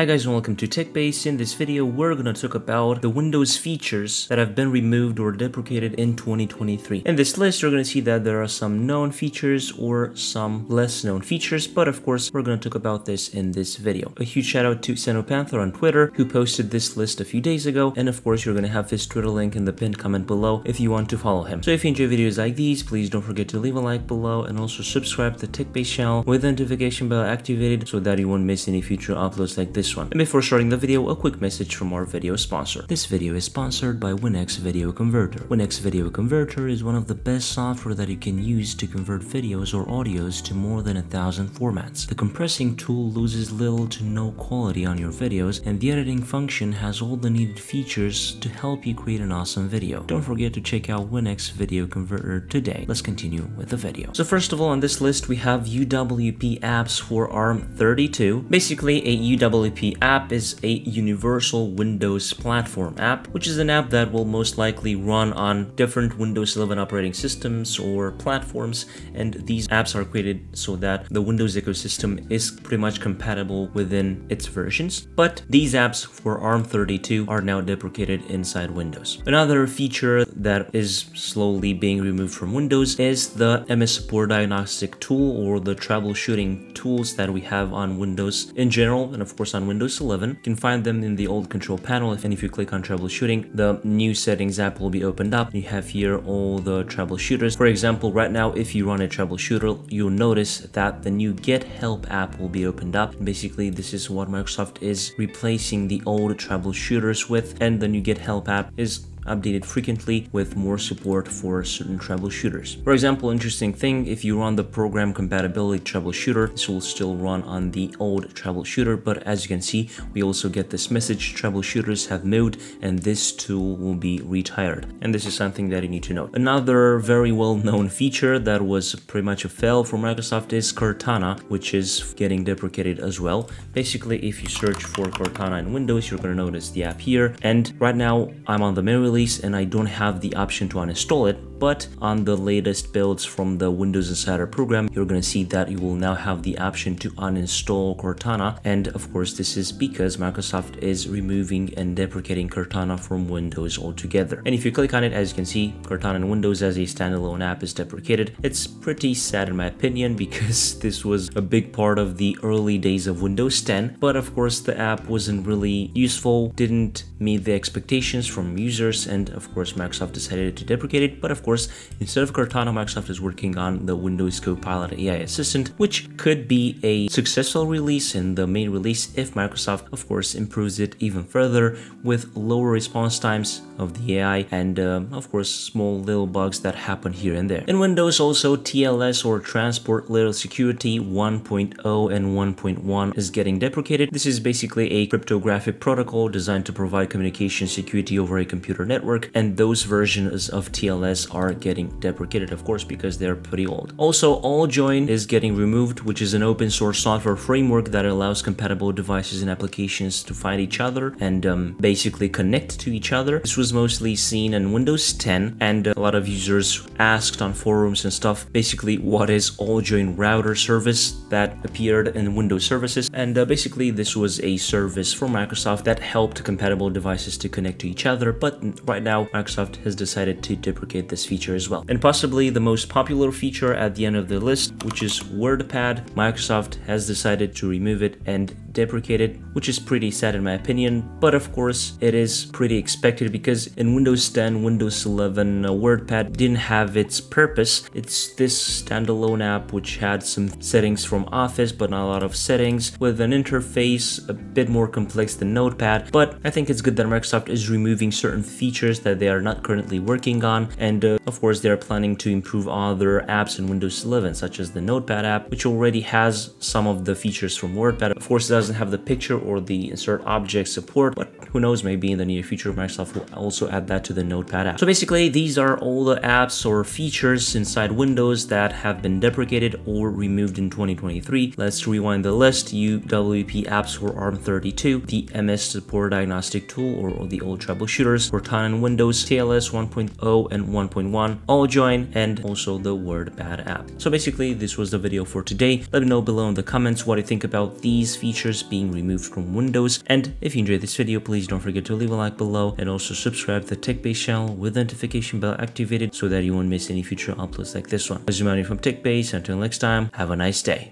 Hi guys and welcome to TechBase. In this video we're gonna talk about the Windows features that have been removed or deprecated in 2023. In this list you're gonna see that there are some known features or some less known features, but of course we're gonna talk about this in this video. A huge shout out to CenoPanther on Twitter who posted this list a few days ago, and of course you're gonna have his Twitter link in the pinned comment below if you want to follow him. So if you enjoy videos like these, please don't forget to leave a like below and also subscribe to the TechBase channel with the notification bell activated so that you won't miss any future uploads like this one. And before starting the video, a quick message from our video sponsor. This video is sponsored by WinX Video Converter. WinX Video Converter is one of the best software that you can use to convert videos or audios to more than 1,000 formats. The compressing tool loses little to no quality on your videos, and the editing function has all the needed features to help you create an awesome video. Don't forget to check out WinX Video Converter today. Let's continue with the video. So first of all, on this list we have UWP apps for ARM32. Basically, a UWP app is a universal Windows platform app, which is an app that will most likely run on different Windows 11 operating systems or platforms, and these apps are created so that the Windows ecosystem is pretty much compatible within its versions. But these apps for ARM32 are now deprecated inside Windows. Another feature that is slowly being removed from Windows is the MS Support Diagnostic Tool, or the troubleshooting tools that we have on Windows in general, and of course on Windows 11. You can find them in the old control panel, and if you click on troubleshooting, the new settings app will be opened up. You have here all the troubleshooters. For example, right now, if you run a troubleshooter, you'll notice that the new Get Help app will be opened up. Basically, this is what Microsoft is replacing the old troubleshooters with, and the new Get Help app is updated frequently with more support for certain troubleshooters. For example, interesting thing, if you run the program compatibility troubleshooter, this will still run on the old troubleshooter, but as you can see, we also get this message, troubleshooters have moved, and this tool will be retired. And this is something that you need to note. Another very well-known feature that was pretty much a fail for Microsoft is Cortana, which is getting deprecated as well. Basically, if you search for Cortana in Windows, you're gonna notice the app here. And right now, I'm on the main release, and I don't have the option to uninstall it, but on the latest builds from the Windows Insider program, you're going to see that you will now have the option to uninstall Cortana. And of course, this is because Microsoft is removing and deprecating Cortana from Windows altogether. And if you click on it, as you can see, Cortana in Windows as a standalone app is deprecated. It's pretty sad in my opinion, because this was a big part of the early days of Windows 10. But of course, the app wasn't really useful, didn't meet the expectations from users, and of course, Microsoft decided to deprecate it. But of course, instead of Cortana, Microsoft is working on the Windows Copilot AI Assistant, which could be a successful release in the main release if Microsoft, of course, improves it even further with lower response times of the AI and, of course, small little bugs that happen here and there. In Windows, also TLS, or Transport Level Security 1.0 and 1.1 is getting deprecated. This is basically a cryptographic protocol designed to provide communication security over a computer network, and those versions of TLS are getting deprecated, of course, because they're pretty old. Also, AllJoyn is getting removed, which is an open source software framework that allows compatible devices and applications to find each other and basically connect to each other. This was mostly seen in Windows 10, and a lot of users asked on forums and stuff, basically, what is AllJoyn router service that appeared in Windows services. And basically, this was a service from Microsoft that helped compatible devices to connect to each other, but right now, Microsoft has decided to deprecate this feature as well. And possibly the most popular feature at the end of the list, which is WordPad, Microsoft has decided to remove it and deprecate it, which is pretty sad in my opinion, but of course it is pretty expected because in Windows 10, Windows 11, WordPad didn't have its purpose. It's this standalone app which had some settings from Office, but not a lot of settings, with an interface a bit more complex than Notepad. But I think it's good that Microsoft is removing certain features that they are not currently working on, and of course they are planning to improve other apps in Windows 11, such as the Notepad app, which already has some of the features from WordPad. Of course, it doesn't have the picture or the insert object support, but who knows, maybe in the near future Microsoft will also add that to the Notepad app. So basically, these are all the apps or features inside Windows that have been deprecated or removed in 2023. Let's rewind the list. UWP apps for ARM32, the MS Support Diagnostic Tool, or the old troubleshooters, Cortana in Windows, TLS 1.0 and 1.1, AllJoyn, and also the WordPad app. So basically, this was the video for today. Let me know below in the comments what you think about these features features being removed from Windows. And if you enjoyed this video, please don't forget to leave a like below and also subscribe to the TechBase channel with the notification bell activated so that you won't miss any future uploads like this one. Zumani from TechBase. Until next time, have a nice day.